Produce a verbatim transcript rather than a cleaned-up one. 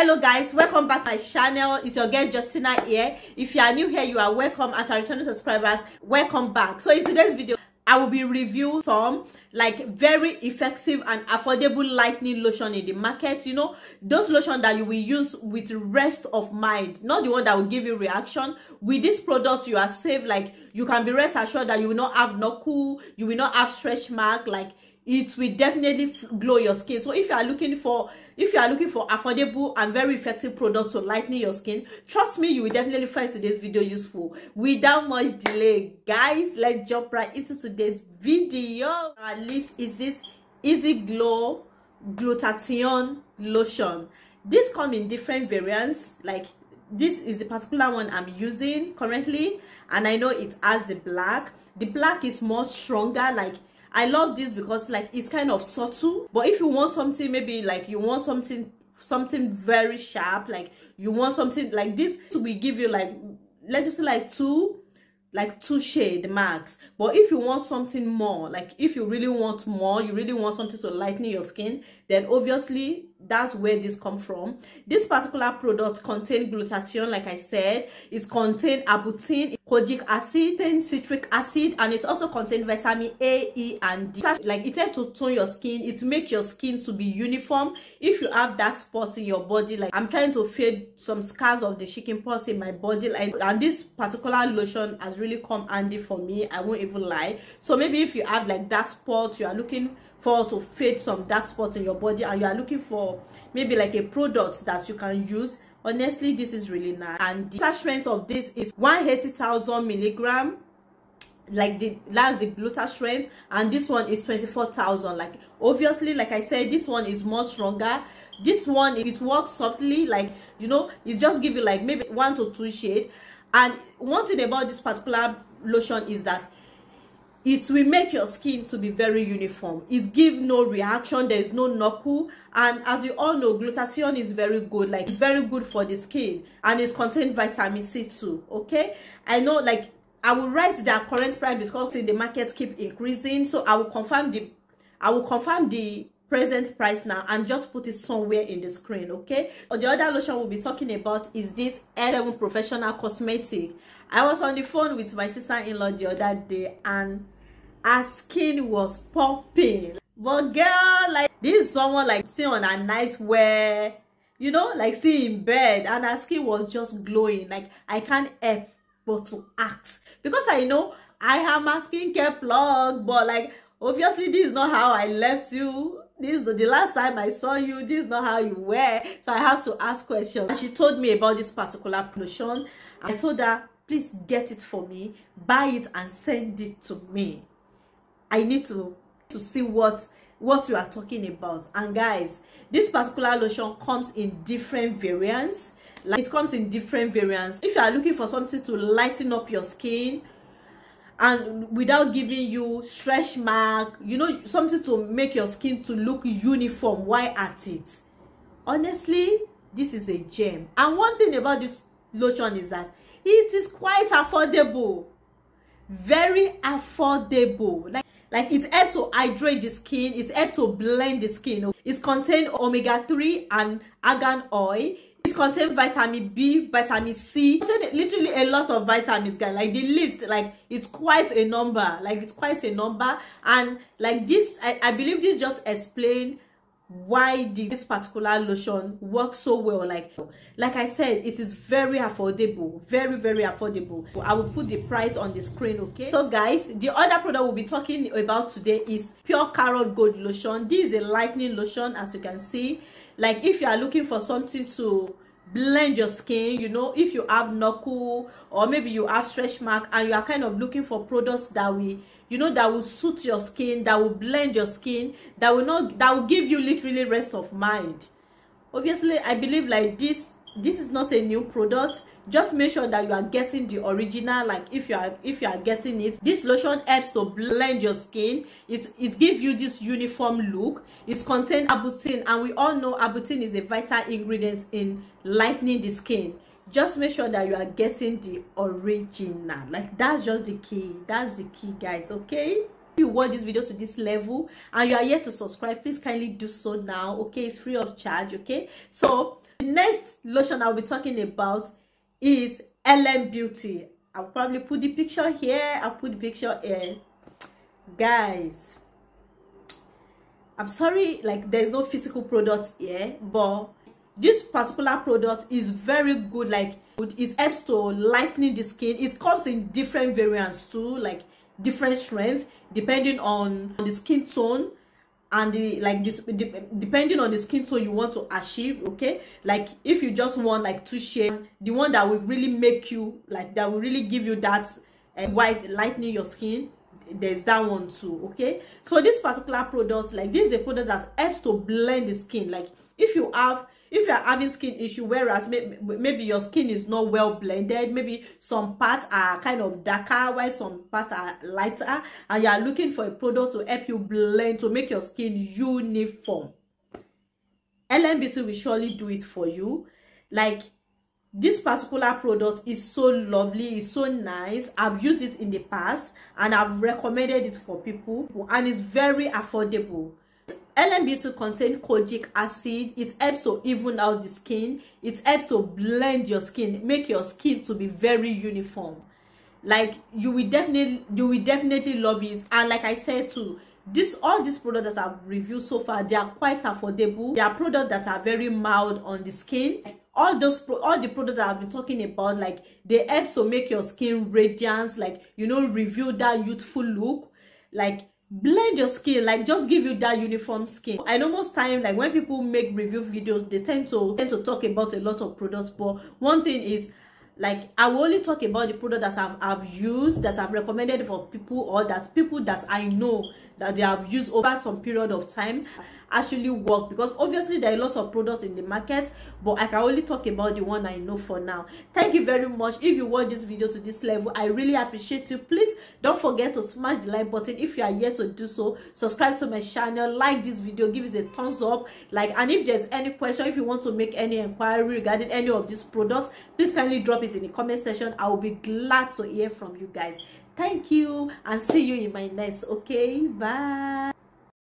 Hello guys, welcome back to my channel. It's your girl Justina here. If you are new here, you are welcome, and to our returning subscribers, welcome back. So in today's video, I will be reviewing some like very effective and affordable lightening lotion in the market. You know, those lotion that you will use with rest of mind, not the one that will give you reaction. With this product, you are safe. Like, you can be rest assured that you will not have knuckle, you will not have stretch mark. Like, it will definitely glow your skin. So if you are looking for if you are looking for affordable and very effective products to lighten your skin, trust me, you will definitely find today's video useful. Without much delay, guys, let's jump right into today's video. Our list is this Easy Glow Glutathione Lotion. This comes in different variants. Like, this is the particular one I'm using currently, and I know it has the black. The black is more stronger. Like, I love this because like it's kind of subtle, but if you want something, maybe like you want something something very sharp, like you want something like this, we give you like, let's say like two like two shade max. But if you want something more, like if you really want more, you really want something to lighten your skin, then obviously that's where this comes from. This particular product contains glutathione, like I said. It contains arbutin, kojic acid, citric acid, and it also contains vitamin A, E, and D. Like, it helps to tone your skin. It makes your skin to be uniform. If you have dark spots in your body, like I'm trying to fade some scars of the chicken pox in my body, like, and this particular lotion has really come handy for me. I won't even lie. So maybe if you have like dark spots, you are looking for to fade some dark spots in your body, and you are looking for maybe like a product that you can use, honestly this is really nice. And the strength of this is one hundred eighty thousand milligram, like the that's the glutathione strength, and this one is twenty-four thousand. Like, obviously, like I said, this one is more stronger. This one, it works subtly, like, you know, it just give you like maybe one to two shade. And one thing about this particular lotion is that it will make your skin to be very uniform. It gives no reaction. There is no knuckle. And as you all know, glutathione is very good. Like, it's very good for the skin. And it contains vitamin C too. Okay? I know, like, I will write their current price because in the market keep increasing. So I will confirm the, I will confirm the present price now and just put it somewhere in the screen. Okay? The other lotion we'll be talking about is this L eleven Professional Cosmetic. I was on the phone with my sister-in-law the other day, and her skin was popping. But girl, like, this is someone like sitting on a night where, you know, like sitting in bed, and her skin was just glowing. Like, I can't help but to ask, because I know I have my skincare plug, but like, obviously this is not how I left you. This is the last time I saw you. This is not how you were. So I have to ask questions. And she told me about this particular lotion. I told her, please get it for me, buy it and send it to me. I need to to see what what you are talking about. And guys, this particular lotion comes in different variants. Like, it comes in different variants. If you are looking for something to lighten up your skin and without giving you stretch mark, you know, something to make your skin to look uniform while at it, honestly this is a gem. And one thing about this lotion is that it is quite affordable. Very affordable. Like, like it helps to hydrate the skin, it helps to blend the skin. It contains omega three and argan oil. It contains vitamin B, vitamin C. It contains literally a lot of vitamins, guys. Like, the list, like, it's quite a number. Like, it's quite a number. And like this, I, I believe this just explains why this particular lotion works so well. Like, like I said, it is very affordable, very very affordable. I will put the price on the screen. Okay, so guys, the other product we'll be talking about today is Pure Carrot Gold Lotion. This is a lightening lotion, as you can see. Like, if you are looking for something to blend your skin, you know, if you have knuckle or maybe you have stretch mark and you are kind of looking for products that we, you know, that will suit your skin, that will blend your skin, that will not, that will give you literally rest of mind. Obviously, I believe like this, this is not a new product. Just make sure that you are getting the original. Like, if you are, if you are getting it, this lotion helps to blend your skin. It's, it gives you this uniform look. It contains arbutin, and we all know arbutin is a vital ingredient in lightening the skin. Just make sure that you are getting the original. Like, that's just the key. That's the key, guys. Okay, if you watch this video to this level and you are yet to subscribe, please kindly do so now. Okay, it's free of charge. Okay, so next lotion I'll be talking about is L M Beauty. I'll probably put the picture here. I'll put the picture here. Guys, I'm sorry, like there's no physical product here, but this particular product is very good. Like it helps to lighten the skin. It comes in different variants too, like different strengths depending on the skin tone and the like this depending on the skin tone you want to achieve. Okay, like if you just want like two shades, the one that will really make you like that will really give you that uh, white lightening your skin, there's that one too. Okay, so this particular product, like this is a product that helps to blend the skin. Like if you have if you're having skin issue, whereas maybe, maybe your skin is not well blended, maybe some parts are kind of darker while some parts are lighter, and you are looking for a product to help you blend to make your skin uniform, L M Beauty will surely do it for you. Like this particular product is so lovely, it's so nice. I've used it in the past and I've recommended it for people, and it's very affordable. L M Beauty contains kojic acid. It helps to even out the skin. It helps to blend your skin, make your skin to be very uniform. Like you will definitely, you will definitely love it. And like I said too, this all these products that I've reviewed so far, they are quite affordable. They are products that are very mild on the skin. All those, all the products that I've been talking about, like they help to make your skin radiant. Like you know, reveal that youthful look. Like blend your skin, like just give you that uniform skin. I know most time, like when people make review videos, they tend to tend to talk about a lot of products, but one thing is, like I will only talk about the product that I've, I've used, that I've recommended for people, or that people that I know that they have used over some period of time actually work, because obviously there are a lot of products in the market, but I can only talk about the one I know for now. Thank you very much. If you watch this video to this level, I really appreciate you. Please don't forget to smash the like button if you are yet to do so. Subscribe to my channel, like this video, give it a thumbs up, like, and if there's any question, if you want to make any inquiry regarding any of these products, please kindly drop it in the comment section. I will be glad to hear from you guys. Thank you, and see you in my next. Okay, bye.